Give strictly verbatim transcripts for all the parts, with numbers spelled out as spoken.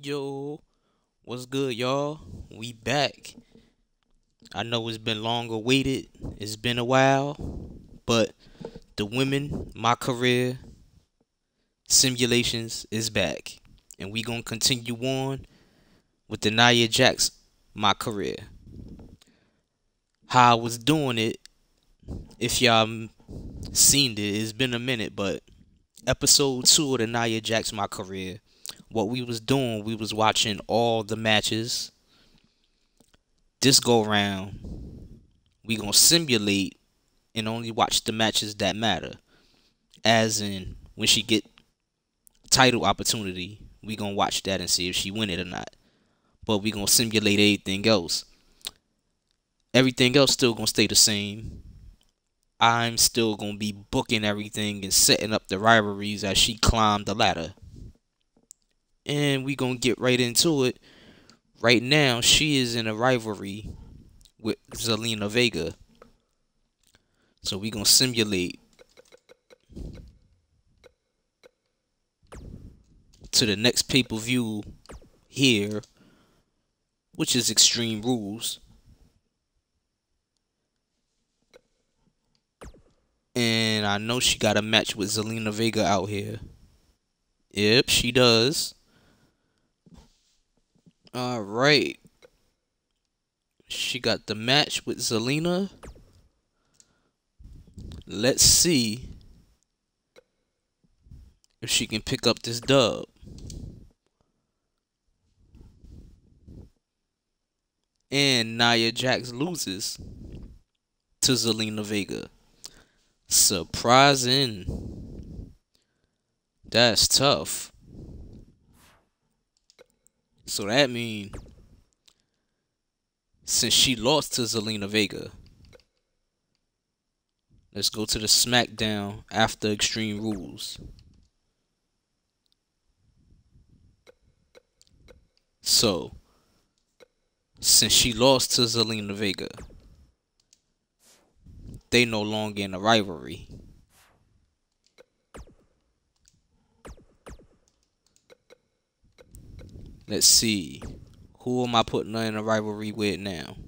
Yo, what's good, y'all? We back. I know it's been long awaited. It's been a while. But the women, my career, simulations is back. And we gonna continue on with the Nia Jax, my career. How I was doing it, if y'all seen it, it's been a minute, but episode two of the Nia Jax, my career, what we was doing, we was watching all the matches. This go round, we gonna simulate and only watch the matches that matter. As in, when she get title opportunity, we gonna watch that and see if she win it or not. But we gonna simulate everything else. Everything else still gonna stay the same. I'm still gonna be booking everything and setting up the rivalries as she climbed the ladder. And we gonna get right into it. Right now, she is in a rivalry with Zelina Vega. So we gonna simulate to the next pay-per-view here, which is Extreme Rules. And I know she got a match with Zelina Vega out here. Yep, she does. Alright. She got the match with Zelina. Let's see if she can pick up this dub. And Nia Jax loses to Zelina Vega. Surprising. That's tough. So that means since she lost to Zelina Vega, let's go to the SmackDown after Extreme Rules. So since she lost to Zelina Vega, they no longer in a rivalry. Let's see. Who am I putting her in a rivalry with now?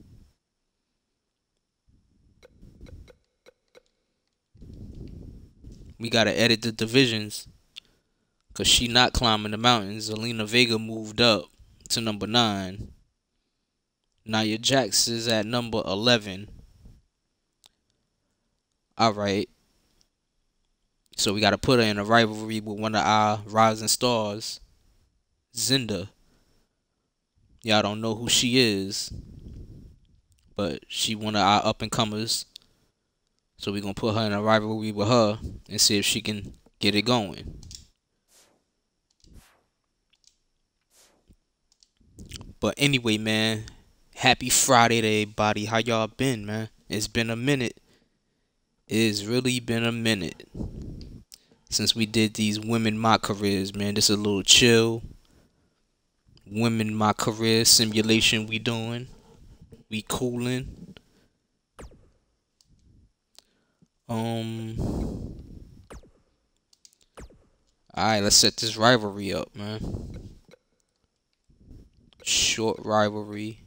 We gotta edit the divisions, cause she not climbing the mountains. Zelina Vega moved up to number nine. Nia Jax is at number eleven. Alright, so we got to put her in a rivalry with one of our rising stars, Zenda. Y'all don't know who she is, but she one of our up-and-comers. So we're going to put her in a rivalry with her and see if she can get it going. But anyway, man, happy Friday to everybody. How y'all been, man? It's been a minute. It's really been a minute since we did these women my careers, man. This is a little chill women my career simulation we doing. We cooling. Um. All right, let's set this rivalry up, man. Short rivalry.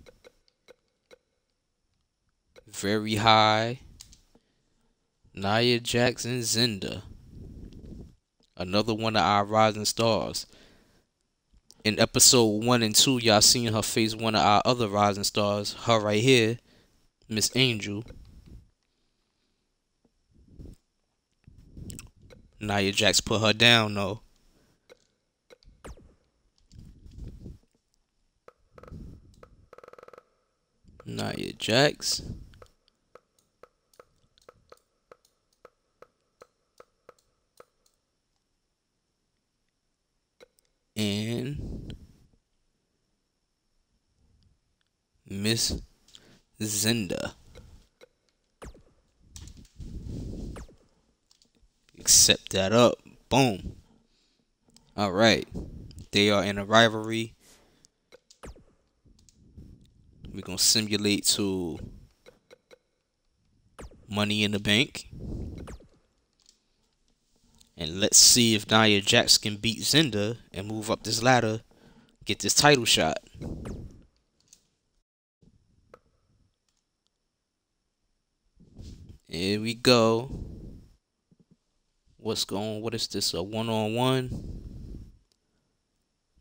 Very high. Nia Jax and Zenda, another one of our rising stars. In episode one and two, y'all seen her face one of our other rising stars, her right here, Miss Angel. Nia Jax put her down though. Nia Jax. And Miss Zenda. Accept that up. Boom. Alright. They are in a rivalry. We're going to simulate to Money in the Bank. And let's see if Nia Jax can beat Zenda and move up this ladder get this title shot. Here we go. What's going on? What is this? A one-on-one?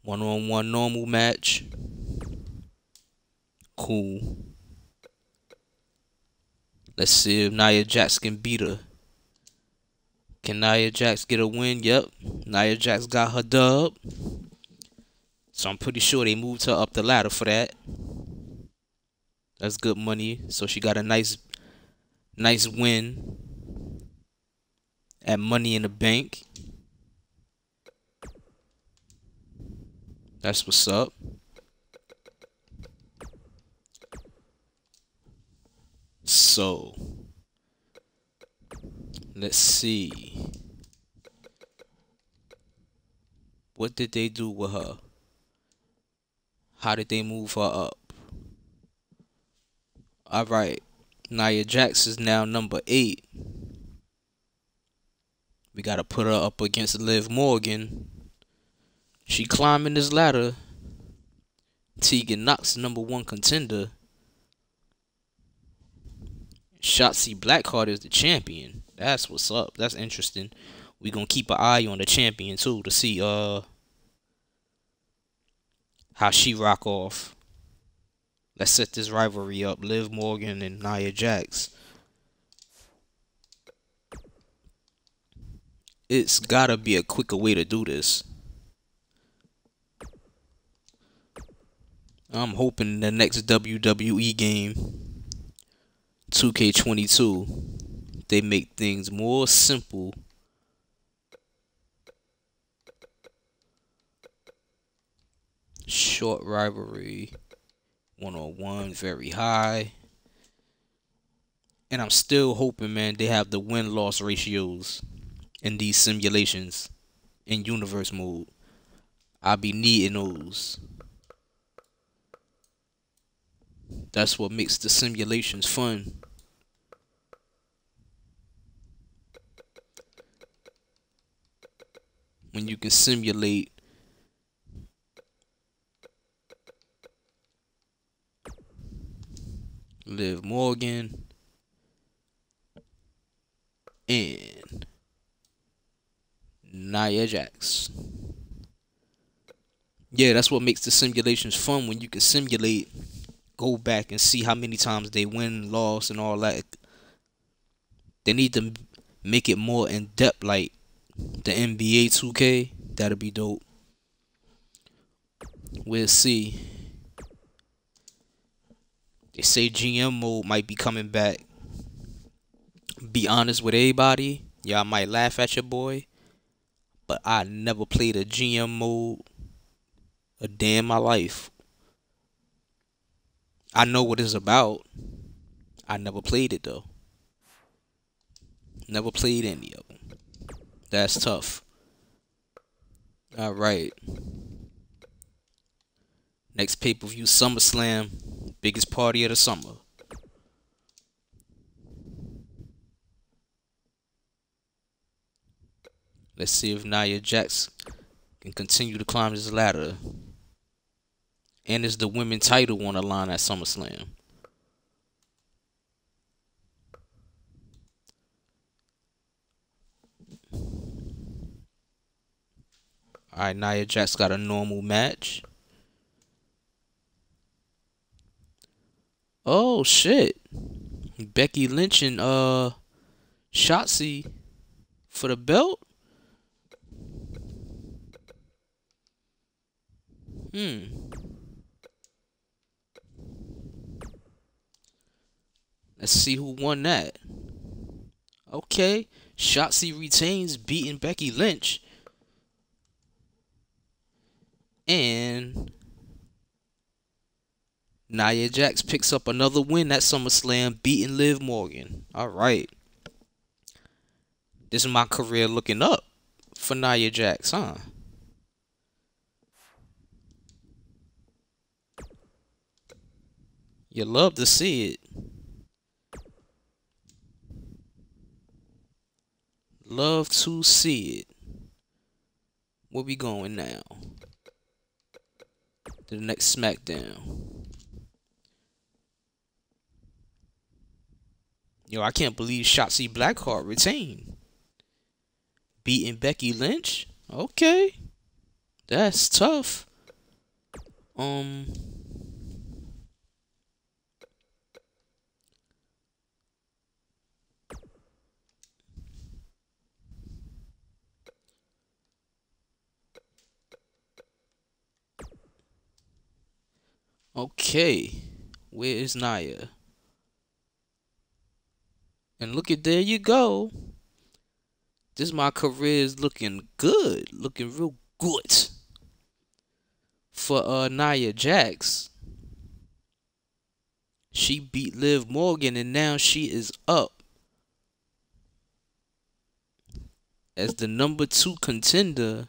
One-on-one normal match. Cool. Let's see if Nia Jax can beat her. Can Nia Jax get a win? Yep. Nia Jax got her dub. So I'm pretty sure they moved her up the ladder for that. That's good money. So she got a nice nice win at Money in the Bank. That's what's up. So let's see, what did they do with her? How did they move her up? Alright, Nia Jax is now number eight. We gotta put her up against Liv Morgan. She climbing this ladder. Tegan Nox, number one contender. Shotzi Blackheart is the champion. That's what's up. That's interesting. We're going to keep an eye on the champion, too, to see uh how she rock off. Let's set this rivalry up. Liv Morgan and Nia Jax. It's got to be a quicker way to do this. I'm hoping the next W W E game, two K twenty-two, they make things more simple . Short rivalry, one on one, very high. And I'm still hoping, man, they have the win-loss ratios in these simulations in universe mode. I'll be needing those. That's what makes the simulations fun. When you can simulate Liv Morgan and Nia Jax. Yeah, that's what makes the simulations fun, when you can simulate, go back and see how many times they win, loss, and all that. They need to make it more in depth, like the N B A two K. That'll be dope. We'll see. They say G M mode might be coming back. Be honest with everybody. Y'all might laugh at your boy, but I never played a G M mode a day in my life. I know what it's about. I never played it, though. Never played any of them. That's tough. Alright. Next pay-per-view, SummerSlam. Biggest party of the summer. Let's see if Nia Jax can continue to climb this ladder. And it's the women's title on the line at SummerSlam. Alright, Nia Jax got a normal match. Oh, shit. Becky Lynch and uh, Shotzi for the belt? Hmm. Let's see who won that. Okay. Shotzi retains, beating Becky Lynch. And Nia Jax picks up another win at SummerSlam, beating Liv Morgan. Alright. This is my career looking up for Nia Jax, huh? You love to see it. Love to see it. Where we going now? to the next SmackDown. Yo, I can't believe Shotzi Blackheart retained. Beating Becky Lynch? Okay. That's tough. Um... Okay, where is Nia? And look at, there you go. This my career is looking good, looking real good for uh, Nia Jax. She beat Liv Morgan, and now she is up as the number two contender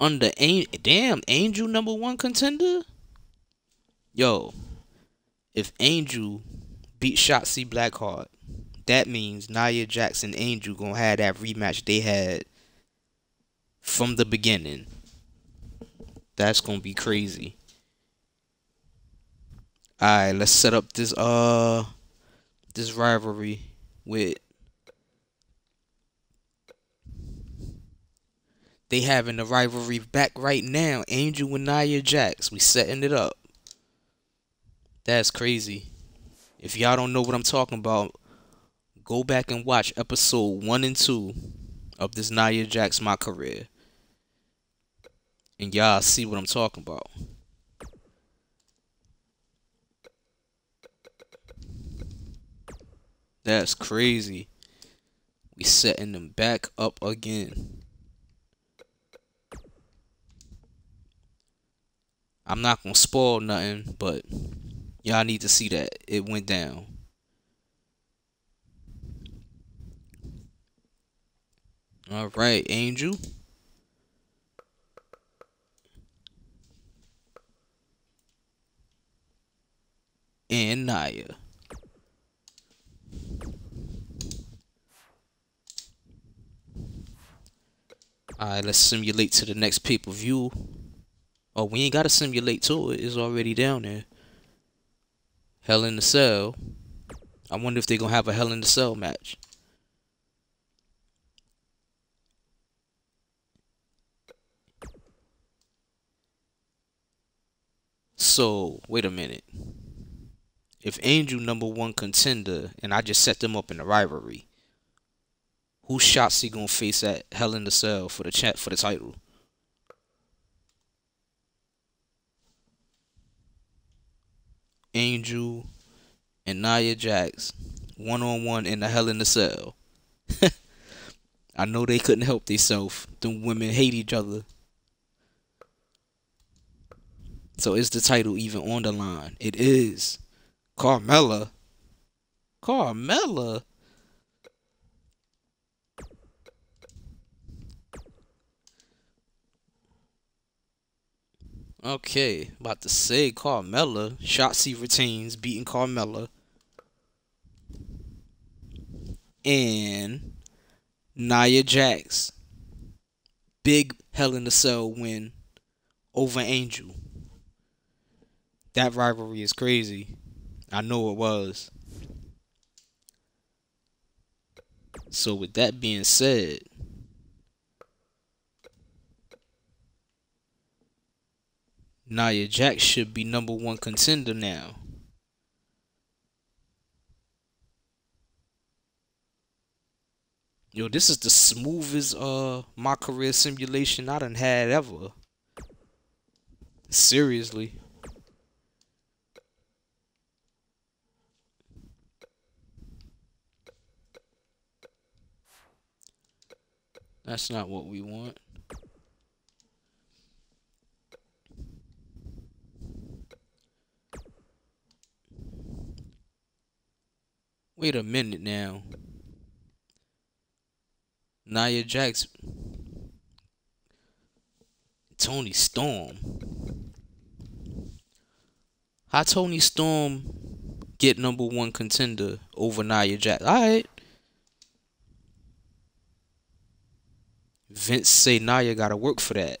under An damn Angel, number one contender. Yo, if Angel beat Shotzi Blackheart, that means Nia Jax and Angel gonna have that rematch they had from the beginning. That's gonna be crazy. Alright, let's set up this uh this rivalry with they having the rivalry back right now. Angel and Nia Jax. We setting it up. That's crazy. If y'all don't know what I'm talking about, go back and watch episode one and two of this Nia Jax My Career, and y'all see what I'm talking about. That's crazy. We setting them back up again. I'm not gonna spoil nothing, but y'all need to see that. It went down. Alright, Angel. And Nia. Alright, let's simulate to the next pay-per-view. Oh, we ain't gotta simulate to it. It's already down there. Hell in the Cell. I wonder if they're going to have a Hell in the Cell match. So, wait a minute. If Angel number one contender, and I just set them up in a rivalry, who Shotzi going to face at Hell in the Cell for the chat for the title? Angel and Nia Jax one on one in the Hell in the Cell. I know they couldn't help themselves. Them women hate each other. So is the title even on the line? It is. Carmella. Carmella. Okay, about to say Carmella. Shotzi retains, beating Carmella. And Nia Jax. Big Hell in the Cell win over Angel. That rivalry is crazy. I know it was. So with that being said, Nia Jax should be number one contender now. Yo, this is the smoothest uh My Career simulation I done had ever. Seriously. That's not what we want. Wait a minute now. Nia Jax. Toni Storm. How Toni Storm get number one contender over Nia Jax? Alright. Vince say Nia gotta work for that.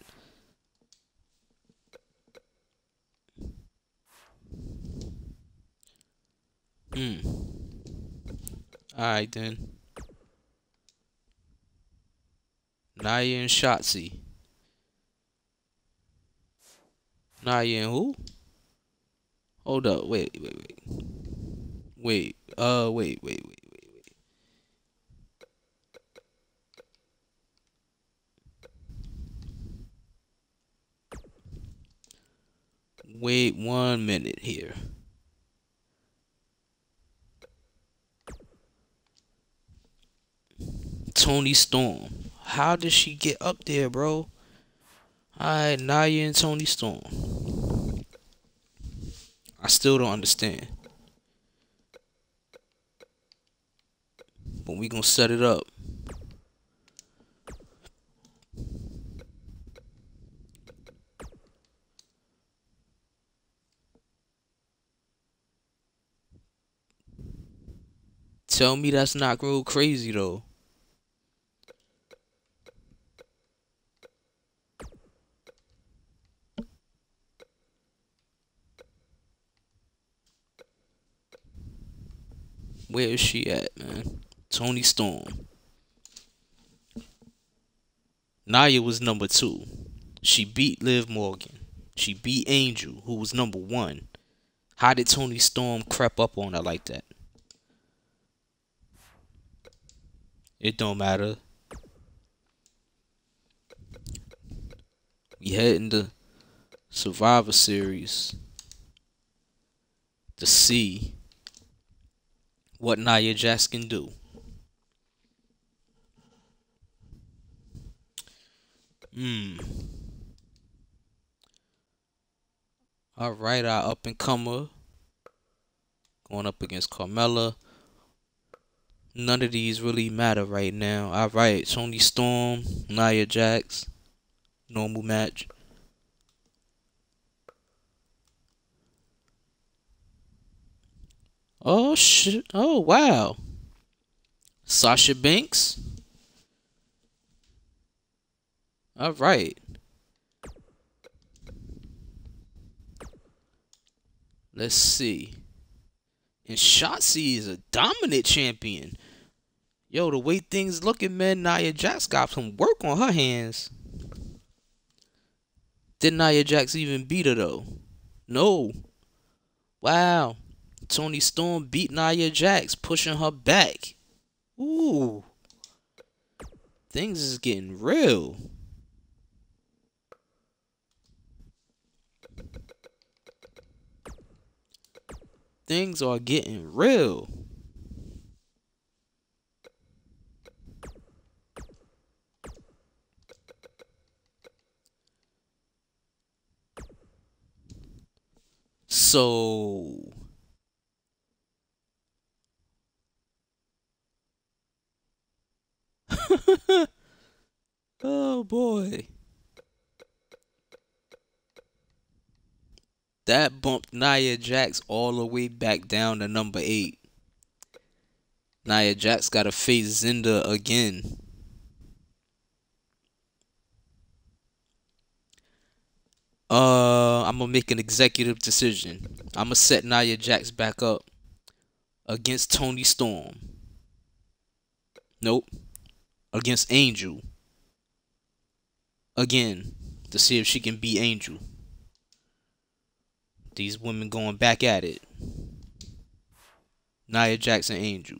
Mm. Alright then. Nia and Shotzi. Nia and who? Hold up, wait, wait, wait. Wait, uh, wait, wait, wait, wait, wait. Wait one minute here. Toni Storm. How did she get up there, bro? Alright, Nia and Toni Storm. I still don't understand. But we gonna set it up. Tell me that's not real crazy though. Where is she at, man? Toni Storm. Nia was number two. She beat Liv Morgan. She beat Angel, who was number one. How did Toni Storm creep up on her like that? It don't matter. We heading to Survivor Series to see what Nia Jax can do. Hmm. Alright, our up and comer. Going up against Carmella. None of these really matter right now. Alright, Toni Storm, Nia Jax. Normal match. Oh shit! Oh wow! Sasha Banks. All right. Let's see. And Shotzi is a dominant champion. Yo, the way things looking, man, Nia Jax got some work on her hands. Did Nia Jax even beat her though? No. Wow. Toni Storm beat Nia Jax, pushing her back. Ooh. Things is getting real. Things are getting real. So... oh boy, that bumped Nia Jax all the way back down to number eight. Nia Jax gotta face Zenda again. Uh, I'm gonna make an executive decision. I'm gonna set Nia Jax back up against Toni Storm. Nope. Against Angel again to see if she can beat Angel. These women going back at it. Nia Jax and Angel.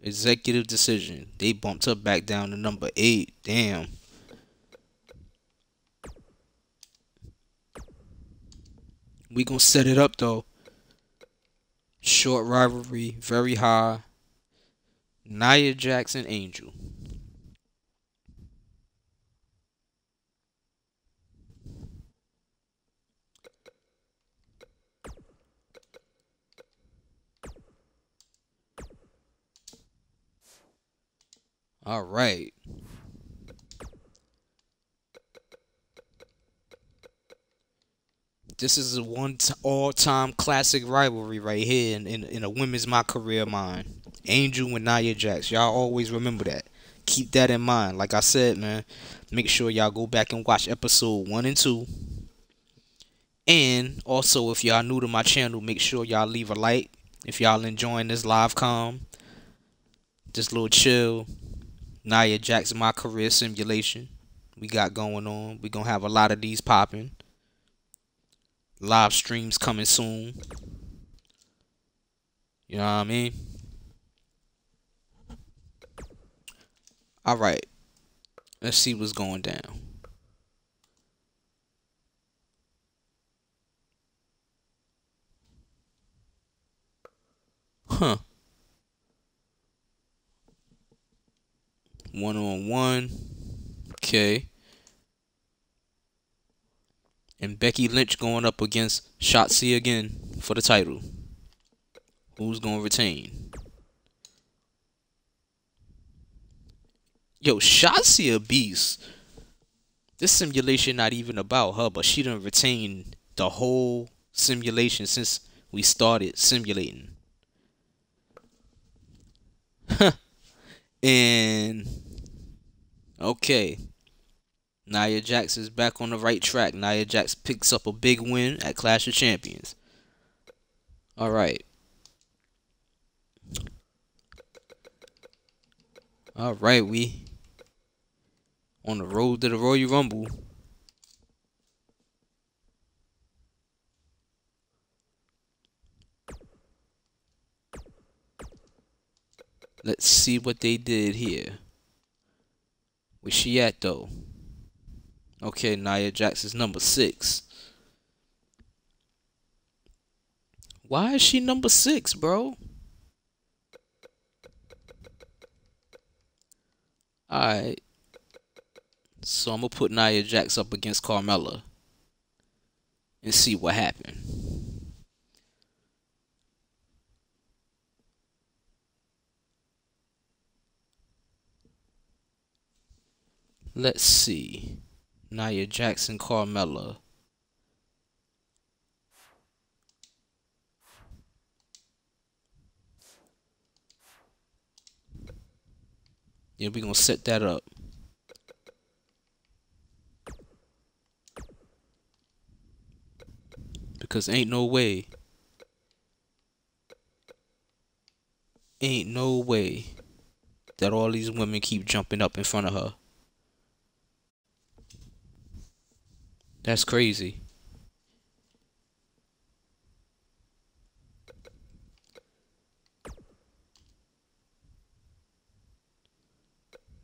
Executive decision. They bumped her back down to number eight. Damn. We gonna set it up though. Short rivalry, very high. Nia Jax and Angel. All right. This is a one all-time classic rivalry right here in, in, in a women's my career mine. Angel and Nia Jax. Y'all always remember that. Keep that in mind. Like I said, man, make sure y'all go back and watch episode one and two. And also, if y'all new to my channel, make sure y'all leave a like if y'all enjoying this live com, this little chill Nia Jax My Career Simulation we got going on. We're going to have a lot of these popping. Live streams coming soon. You know what I mean? Alright. Let's see what's going down. Huh. One on one. Okay. And Becky Lynch going up against Shotzi again for the title. Who's going to retain? Yo, Shotzi a beast. This simulation not even about her, but she done retained the whole simulation since we started simulating. And okay, Nia Jax is back on the right track. Nia Jax picks up a big win at Clash of Champions. Alright. Alright, we on the road to the Royal Rumble. Let's see what they did here. Where's she at, though? Okay, Nia Jax is number six. Why is she number six, bro? Alright. So I'm going to put Nia Jax up against Carmella and see what happens. Let's see. Nia Jax, Carmella. Yeah, we're going to set that up. Because ain't no way. Ain't no way that all these women keep jumping up in front of her. That's crazy.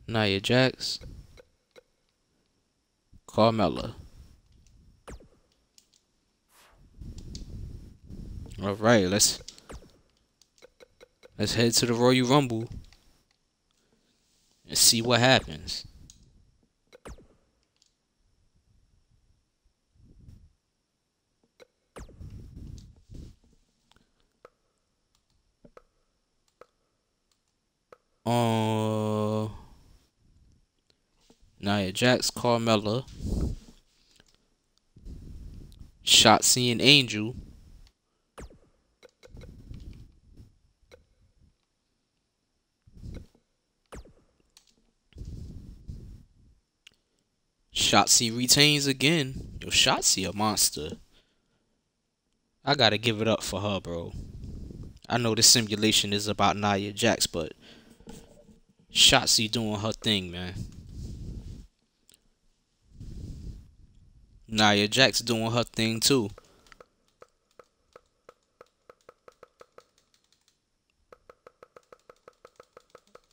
Nia Jax, Carmella. All right, let's let's head to the Royal Rumble and see what happens. Uh, Nia Jax, Carmella, Shotzi and Angel. Shotzi retains again. Yo, Shotzi a monster. I gotta give it up for her, bro. I know this simulation is about Nia Jax, but Shotzi doing her thing, man. Nia Jax doing her thing too.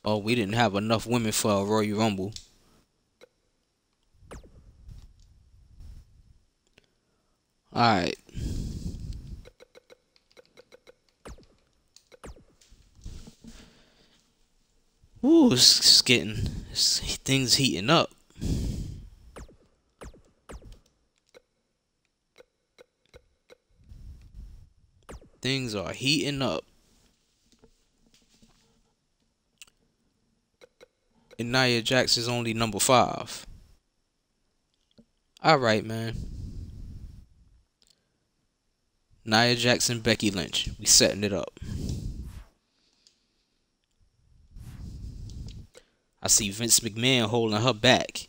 Oh, we didn't have enough women for a Royal Rumble. Alright. Ooh, it's, it's getting, it's, things heating up. Things are heating up. And Nia Jax is only number five. Alright, man. Nia Jax and Becky Lynch. We setting it up. I see Vince McMahon holding her back.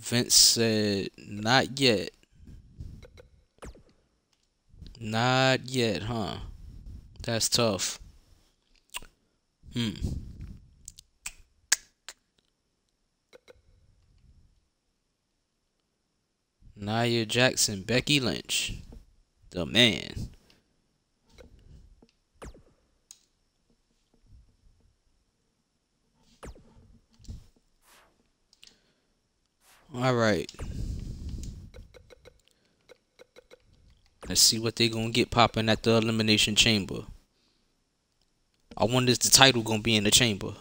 Vince said, not yet. Not yet, huh? That's tough. Hmm. Nia Jax, Becky Lynch. The man. All right. Let's see what they're going to get popping at the Elimination Chamber. I wonder if the title going to be in the chamber.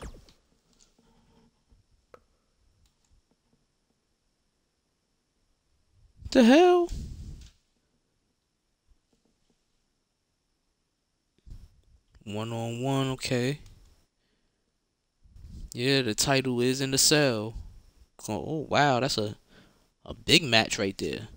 The hell? One on one, okay. Yeah, the title is in the cell. Oh wow, that's a a big match right there.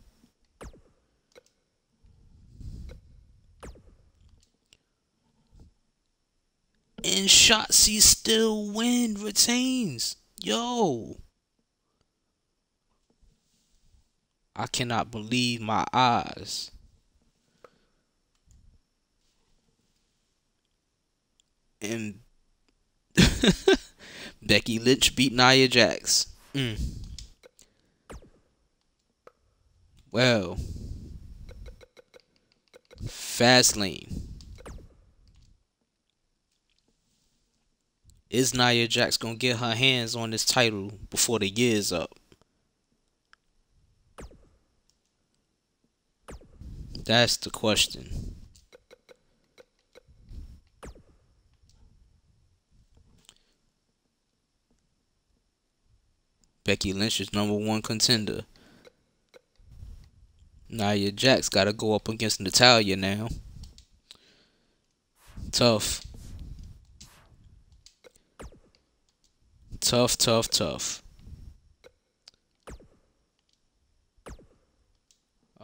And Shotzi still win, retains. Yo, I cannot believe my eyes. And Becky Lynch beat Nia Jax. Mm. Well, Fastlane. Is Nia Jax gonna get her hands on this title before the year's up? That's the question. Becky Lynch is number one contender. Nia Jax gotta go up against Natalya now. Tough. Tough, tough, tough.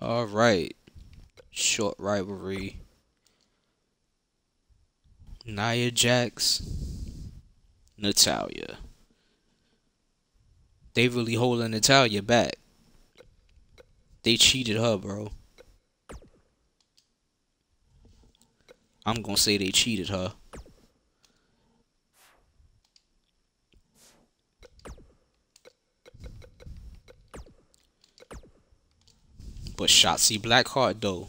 Alright. Short rivalry. Nia Jax. Natalya. They really holding Natalya back. They cheated her, bro. I'm gonna say they cheated her. But Shotzi Blackheart, though.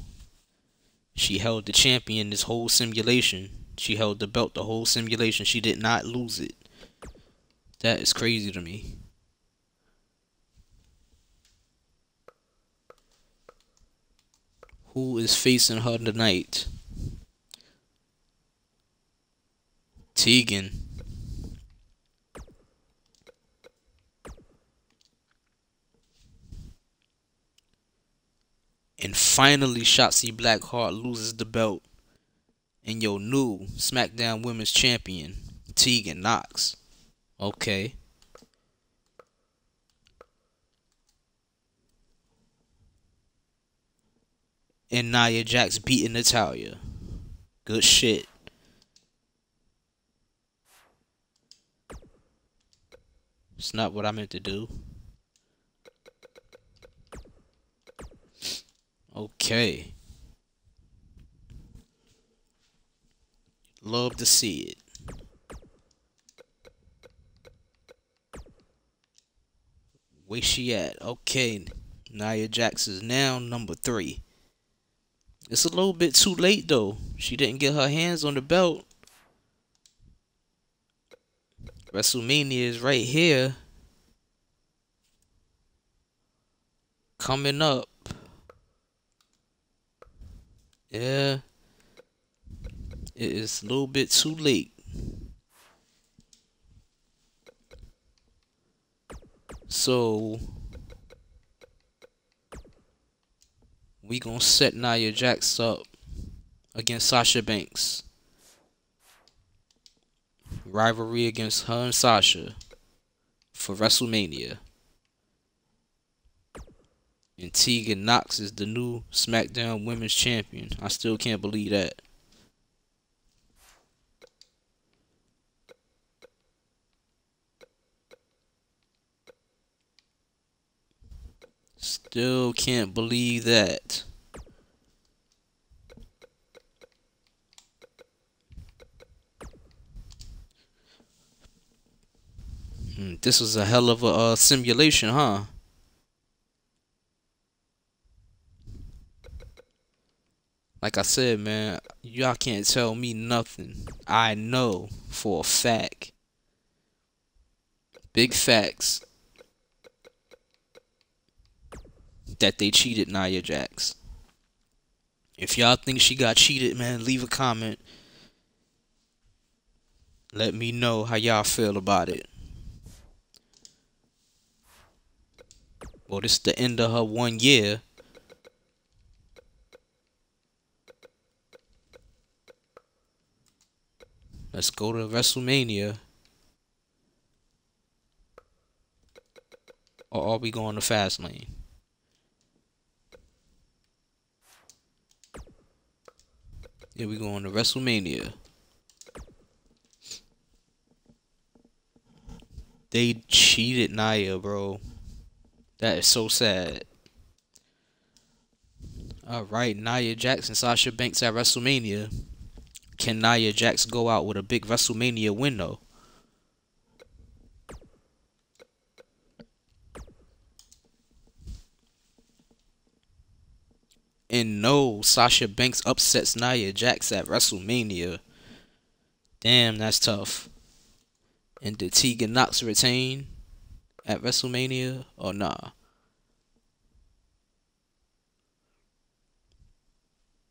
She held the champion this whole simulation. She held the belt the whole simulation. She did not lose it. That is crazy to me. Who is facing her tonight? Tegan. And finally Shotzi Blackheart loses the belt. And your new SmackDown Women's Champion, Tegan Nox. Okay. And Nia Jax beating Natalya. Good shit. It's not what I meant to do. Okay. Love to see it. Where she at? Okay. Nia Jax is now number three. It's a little bit too late, though. She didn't get her hands on the belt. WrestleMania is right here. Coming up. Yeah. It is a little bit too late. So we gonna set Nia Jax up against Sasha Banks. Rivalry against her and Sasha for WrestleMania. And Tegan Nox is the new SmackDown Women's Champion. I still can't believe that. Still can't believe that. Mm, this was a hell of a uh, simulation, huh? Like I said, man, y'all can't tell me nothing. I know for a fact. Big facts. That they cheated Nia Jax. If y'all think she got cheated, man, leave a comment. Let me know how y'all feel about it. Well, this is the end of her one year. Let's go to WrestleMania. Or are we going to Fastlane? Here we go on to WrestleMania. They cheated Nia, bro. That is so sad. Alright, Nia Jax and Sasha Banks at WrestleMania. Can Nia Jax go out with a big WrestleMania win, though? And no, Sasha Banks upsets Nia Jax at WrestleMania. Damn, that's tough. And did Tegan Nox retain at WrestleMania or nah?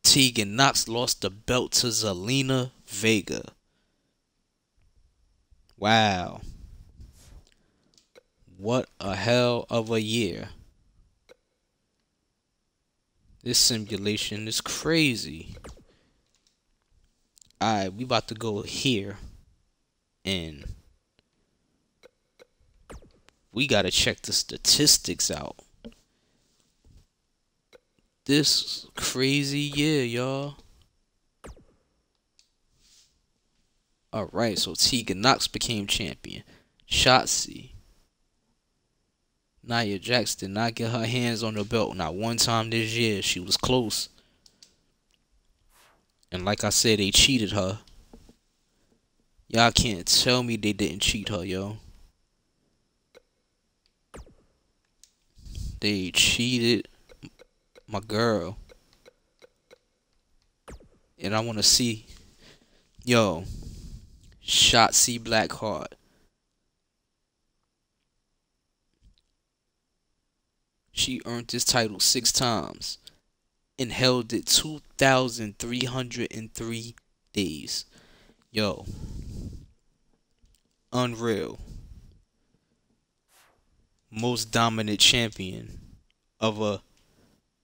Tegan Nox lost the belt to Zelina Vega. Wow. What a hell of a year. This simulation is crazy. Alright, we about to go here. And we gotta check the statistics out. This crazy year, y'all. Alright, so Tegan Nox became champion. Shotzi. Nia Jax did not get her hands on the belt. Not one time this year. She was close. And like I said, they cheated her. Y'all can't tell me they didn't cheat her, yo. They cheated my girl. And I want to see. Yo. Shotzi Blackheart. She earned this title six times and held it two thousand three hundred three days. Yo. Unreal. Most dominant champion of a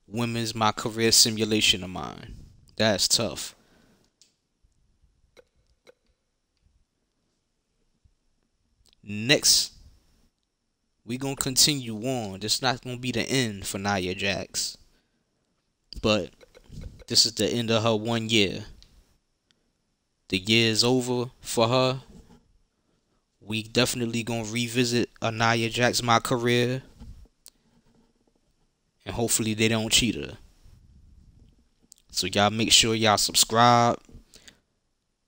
women's my career simulation of mine. That's tough. Next. We gonna continue on. This not gonna be the end for Nia Jax, but this is the end of her one year. The year is over for her. We definitely gonna revisit a Nia Jax my career, and hopefully they don't cheat her. So y'all make sure y'all subscribe,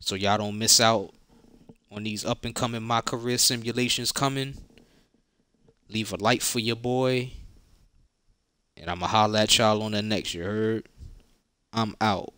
so y'all don't miss out on these up and coming my career simulations coming. Leave a like for your boy. And I'ma holla at y'all on the next, you heard? I'm out.